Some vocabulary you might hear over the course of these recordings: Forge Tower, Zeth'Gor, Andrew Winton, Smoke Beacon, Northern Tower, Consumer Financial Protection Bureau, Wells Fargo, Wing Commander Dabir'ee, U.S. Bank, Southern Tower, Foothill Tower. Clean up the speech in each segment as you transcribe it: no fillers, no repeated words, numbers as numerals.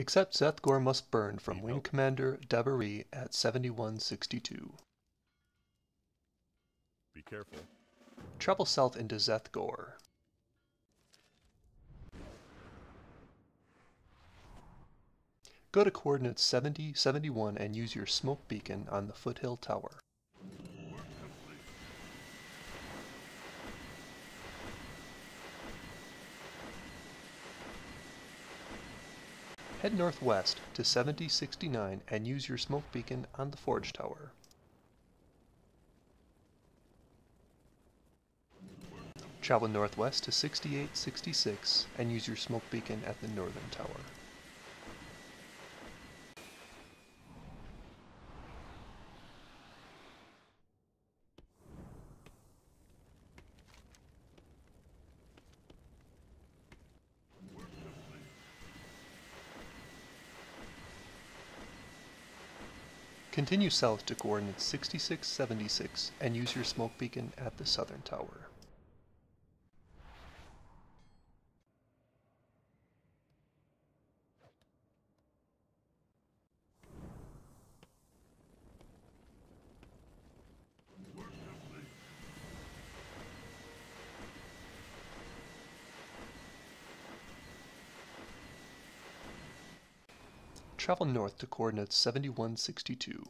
Except Zeth'Gor must burn from Wing Commander Dabir'ee at 7162. Be careful. Travel south into Zeth'Gor. Go to coordinates 70, 71 and use your smoke beacon on the Foothill Tower. Head northwest to 7069 and use your smoke beacon on the Forge Tower. Travel northwest to 6866 and use your smoke beacon at the Northern Tower. Continue south to coordinates 6676 and use your smoke beacon at the Southern Tower. Travel north to coordinates 7162.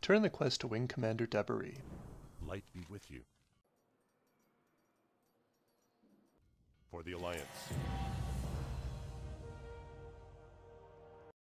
Turn the quest to Wing Commander Dabir'ee. Light be with you. For the Alliance.